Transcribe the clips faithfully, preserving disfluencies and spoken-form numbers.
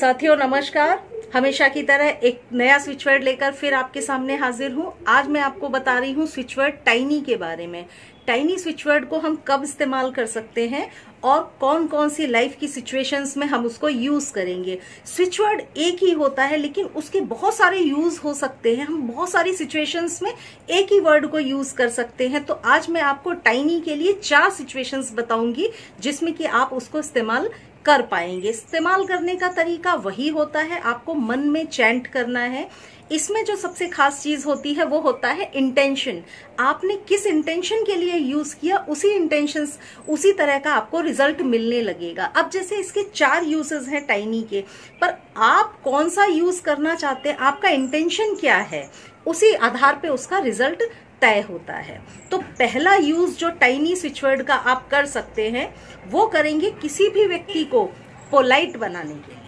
साथियों नमस्कार, हमेशा की तरह एक नया स्विचवर्ड लेकर फिर आपके सामने हाजिर हूँ। आज मैं आपको बता रही हूँ स्विचवर्ड टाइनी के बारे में। टाइनी स्विचवर्ड को हम कब इस्तेमाल कर सकते हैं और कौन कौन सी लाइफ की सिचुएशंस में हम उसको यूज करेंगे। स्विचवर्ड एक ही होता है लेकिन उसके बहुत सारे यूज हो सकते हैं। हम बहुत सारी सिचुएशंस में एक ही वर्ड को यूज कर सकते हैं। तो आज मैं आपको टाइनी के लिए चार सिचुएशंस बताऊंगी जिसमें कि आप उसको इस्तेमाल कर पाएंगे। इस्तेमाल करने का तरीका वही होता है, आपको मन में चैंट करना है। इसमें जो सबसे खास चीज होती है वो होता है इंटेंशन। आपने किस इंटेंशन के लिए यूज किया उसी इंटेंशन उसी तरह का आपको रिजल्ट मिलने लगेगा। अब जैसे इसके चार यूजेस हैं टाइनी के, पर आप कौन सा यूज करना चाहते हैं, आपका इंटेंशन क्या है, उसी आधार पे उसका रिजल्ट तय होता है। तो पहला यूज जो टाइनी स्विचवर्ड का आप कर सकते हैं वो करेंगे किसी भी व्यक्ति को पोलाइट बनाने के लिए।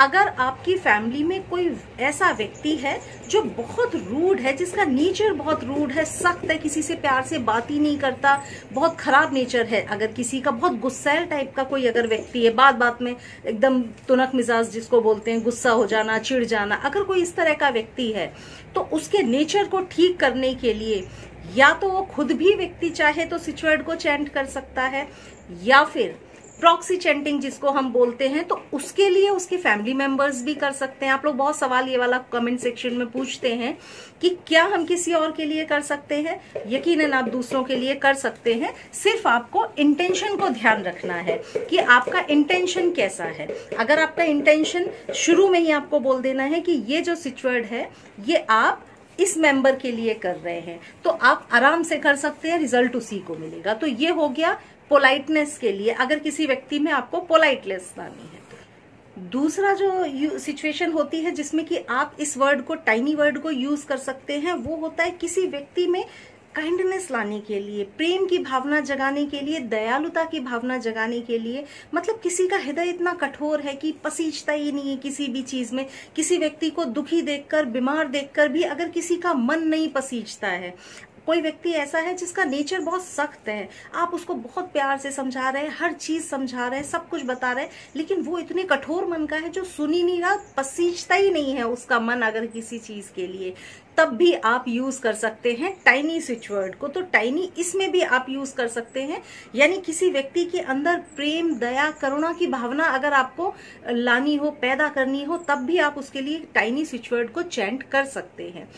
अगर आपकी फैमिली में कोई ऐसा व्यक्ति है जो बहुत रूड है, जिसका नेचर बहुत रूड है, सख्त है, किसी से प्यार से बात ही नहीं करता, बहुत खराब नेचर है, अगर किसी का बहुत गुस्सैल टाइप का कोई अगर व्यक्ति है, बात बात में एकदम तुनक मिजाज जिसको बोलते हैं, गुस्सा हो जाना, चिढ़ जाना, अगर कोई इस तरह का व्यक्ति है तो उसके नेचर को ठीक करने के लिए या तो वो खुद भी व्यक्ति चाहे तो स्विचवर्ड को चैंट कर सकता है, या फिर प्रॉक्सी चैंटिंग जिसको हम बोलते हैं तो उसके लिए उसके फैमिली मेंबर्स भी कर सकते हैं। आप लोग बहुत सवाल ये वाला कमेंट सेक्शन में पूछते हैं कि क्या हम किसी और के लिए कर सकते हैं। यकीनन आप दूसरों के लिए कर सकते हैं, सिर्फ आपको इंटेंशन को ध्यान रखना है कि आपका इंटेंशन कैसा है। अगर आपका इंटेंशन शुरू में ही आपको बोल देना है कि ये जो स्विचवर्ड है ये आप इस मेंबर के लिए कर रहे हैं तो आप आराम से कर सकते हैं, रिजल्ट उसी को मिलेगा। तो ये हो गया पोलाइटनेस के लिए, अगर किसी व्यक्ति में आपको पोलाइटनेस लानी है। दूसरा जो सिचुएशन होती है जिसमें कि आप इस वर्ड को, टाइनी वर्ड को यूज कर सकते हैं, वो होता है किसी व्यक्ति में काइंडनेस लाने के लिए, प्रेम की भावना जगाने के लिए, दयालुता की भावना जगाने के लिए। मतलब किसी का हृदय इतना कठोर है कि पसीजता ही नहीं है किसी भी चीज में। किसी व्यक्ति को दुखी देखकर, बीमार देखकर भी अगर किसी का मन नहीं पसीजता है। कोई व्यक्ति ऐसा है जिसका नेचर बहुत सख्त है, आप उसको बहुत प्यार से समझा रहे हैं, हर चीज समझा रहे हैं, सब कुछ बता रहे हैं, लेकिन वो इतने कठोर मन का है जो सुन ही नहीं रहा, पसीजता ही नहीं है उसका मन अगर किसी चीज के लिए, तब भी आप यूज कर सकते हैं टाइनी स्विचवर्ड को। तो टाइनी इसमें भी आप यूज कर सकते हैं, यानी किसी व्यक्ति के अंदर प्रेम, दया, करुणा की भावना अगर आपको लानी हो, पैदा करनी हो, तब भी आप उसके लिए टाइनी स्विचवर्ड को चैंट कर सकते हैं।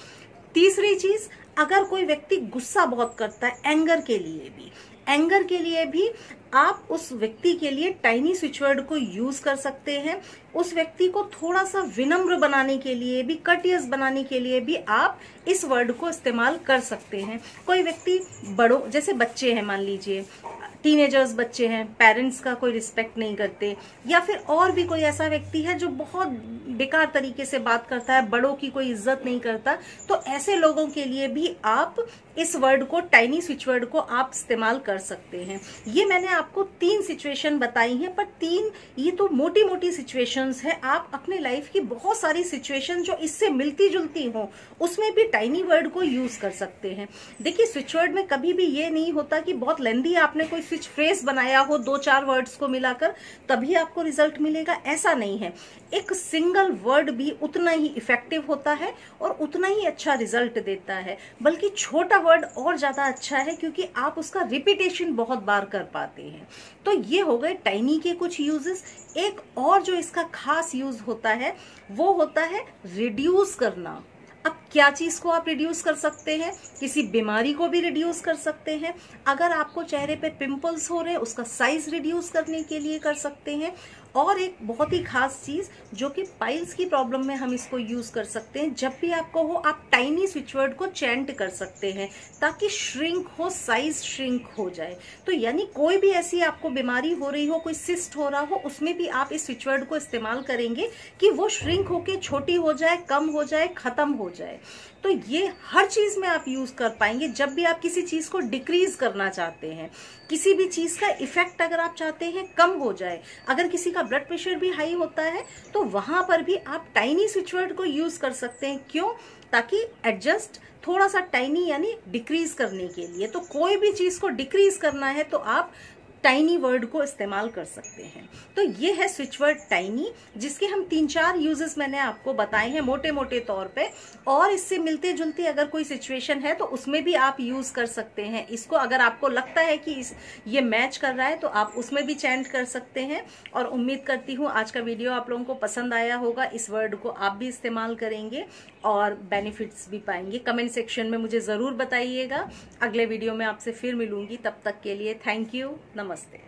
तीसरी चीज, अगर कोई व्यक्ति गुस्सा बहुत करता है, एंगर के लिए भी एंगर के लिए भी आप उस व्यक्ति के लिए टाइनी स्विचवर्ड को यूज कर सकते हैं। उस व्यक्ति को थोड़ा सा विनम्र बनाने के लिए भी, कटियस बनाने के लिए भी आप इस वर्ड को इस्तेमाल कर सकते हैं। कोई व्यक्ति बड़ों, जैसे बच्चे हैं, मान लीजिए टीनेजर्स बच्चे हैं, पेरेंट्स का कोई रिस्पेक्ट नहीं करते, या फिर और भी कोई ऐसा व्यक्ति है जो बहुत बेकार तरीके से बात करता है, बड़ों की कोई इज्जत नहीं करता, तो ऐसे लोगों के लिए भी आप इस वर्ड को, टाइनी स्विचवर्ड को आप इस्तेमाल कर सकते हैं। ये मैंने आपको तीन सिचुएशन बताई हैं, पर तीन ये तो मोटी मोटी सिचुएशंस है। आप अपने लाइफ की बहुत सारी सिचुएशन जो इससे मिलती जुलती हो उसमें भी टाइनी वर्ड को यूज कर सकते हैं। देखिए स्विचवर्ड में कभी भी ये नहीं होता कि बहुत लेंदी आपने कोई स्विच फ्रेज बनाया हो दो चार वर्ड्स को मिलाकर तभी आपको रिजल्ट मिलेगा, ऐसा नहीं है। एक सिंगल वर्ड भी उतना ही इफेक्टिव होता है और उतना ही अच्छा रिजल्ट देता है, बल्कि छोटा वर्ड और ज्यादा अच्छा है क्योंकि आप उसका रिपीटेशन बहुत बार कर पाते हैं। तो ये हो गए टाइनी के कुछ यूजेस। एक और जो इसका खास यूज होता है वो होता है रिड्यूस करना। अब क्या चीज को आप रिड्यूस कर सकते हैं, किसी बीमारी को भी रिड्यूस कर सकते हैं। अगर आपको चेहरे पे पिंपल्स हो रहे हैं उसका साइज रिड्यूस करने के लिए कर सकते हैं। और एक बहुत ही खास चीज जो कि पाइल्स की प्रॉब्लम में हम इसको यूज कर सकते हैं, जब भी आपको हो आप टाइनी स्विचवर्ड को चैंट कर सकते हैं ताकि श्रिंक हो, साइज श्रिंक हो जाए। तो यानी कोई भी ऐसी आपको बीमारी हो रही हो, कोई सिस्ट हो रहा हो, उसमें भी आप इस स्विचवर्ड को इस्तेमाल करेंगे कि वो श्रिंक होके छोटी हो जाए, कम हो जाए, खत्म हो जाए। तो ये हर चीज में आप यूज कर पाएंगे। जब भी आप किसी चीज को डिक्रीज करना चाहते हैं, किसी भी चीज का इफेक्ट अगर आप चाहते हैं कम हो जाए, अगर किसी का ब्लड प्रेशर भी हाई होता है तो वहां पर भी आप टाइनी स्विचवर्ड को यूज कर सकते हैं। क्यों? ताकि एडजस्ट, थोड़ा सा टाइनी यानी डिक्रीज करने के लिए। तो कोई भी चीज को डिक्रीज करना है तो आप टाइनी वर्ड को इस्तेमाल कर सकते हैं। तो ये है स्विच वर्ड टाइनी, जिसके हम तीन चार यूजेस मैंने आपको बताए हैं मोटे मोटे तौर पे, और इससे मिलते जुलते अगर कोई सिचुएशन है तो उसमें भी आप यूज कर सकते हैं इसको। अगर आपको लगता है कि इस ये मैच कर रहा है तो आप उसमें भी चैंट कर सकते हैं। और उम्मीद करती हूँ आज का वीडियो आप लोगों को पसंद आया होगा। इस वर्ड को आप भी इस्तेमाल करेंगे और बेनिफिट्स भी पाएंगे। कमेंट सेक्शन में मुझे ज़रूर बताइएगा। अगले वीडियो में आपसे फिर मिलूंगी, तब तक के लिए थैंक यू, नमस्ते।